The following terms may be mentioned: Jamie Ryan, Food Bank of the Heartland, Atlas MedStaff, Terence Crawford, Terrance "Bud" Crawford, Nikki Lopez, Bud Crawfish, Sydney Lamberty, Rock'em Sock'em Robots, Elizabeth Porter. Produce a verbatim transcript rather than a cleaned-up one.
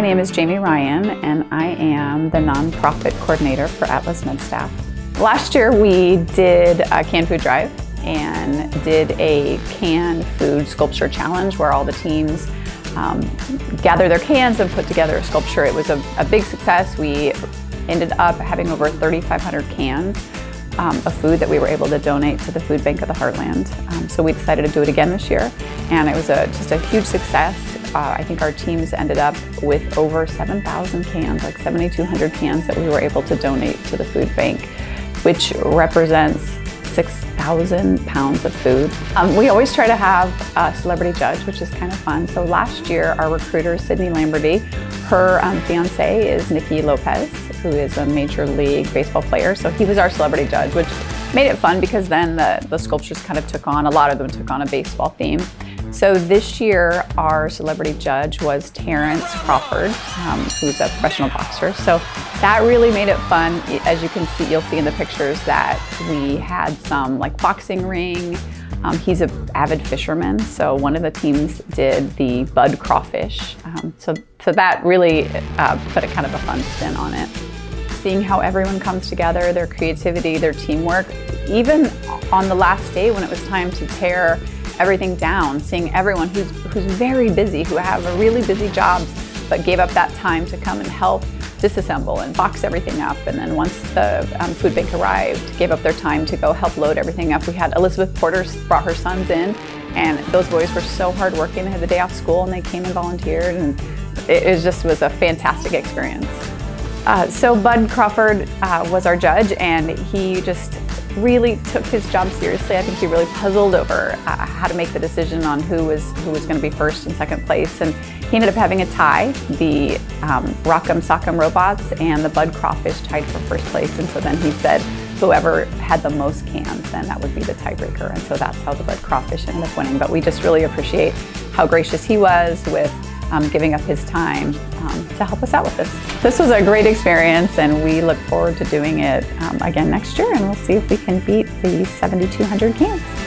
My name is Jamie Ryan, and I am the nonprofit coordinator for Atlas MedStaff. Last year we did a canned food drive and did a canned food sculpture challenge where all the teams um, gathered their cans and put together a sculpture. It was a, a big success. We ended up having over thirty-five hundred cans um, of food that we were able to donate to the Food Bank of the Heartland. Um, so we decided to do it again this year, and it was a, just a huge success. Uh, I think our teams ended up with over seven thousand cans, like seven thousand two hundred cans that we were able to donate to the food bank, which represents six thousand pounds of food. Um, we always try to have a celebrity judge, which is kind of fun. So last year, our recruiter, Sydney Lamberty, her um, fiance is Nikki Lopez, who is a Major League Baseball player. So he was our celebrity judge, which made it fun because then the, the sculptures kind of took on, a lot of them took on a baseball theme. So this year, our celebrity judge was Terence Crawford, um, who's a professional boxer. So that really made it fun. As you can see, you'll see in the pictures that we had some like boxing ring. Um, he's an avid fisherman, so one of the teams did the bud crawfish. Um, so, so that really uh, put a kind of a fun spin on it. Seeing how everyone comes together, their creativity, their teamwork, even on the last day when it was time to tear everything down, seeing everyone who's, who's very busy, who have a really busy job, but gave up that time to come and help disassemble and box everything up. And then once the um, food bank arrived, gave up their time to go help load everything up. We had Elizabeth Porter brought her sons in, and those boys were so hardworking. They had the day off school and they came and volunteered, and it, it just was a fantastic experience. Uh, so Bud Crawford uh, was our judge, and he just really took his job seriously. I think he really puzzled over uh, how to make the decision on who was who was going to be first and second place, and he ended up having a tie. The um, Rock'em Sock'em Robots and the Bud Crawfish tied for first place, and so then he said whoever had the most cans, then that would be the tiebreaker, and so that's how the Bud Crawfish ended up winning. But we just really appreciate how gracious he was with Um, giving up his time um, to help us out with this. This was a great experience, and we look forward to doing it um, again next year, and we'll see if we can beat the seven thousand two hundred cans.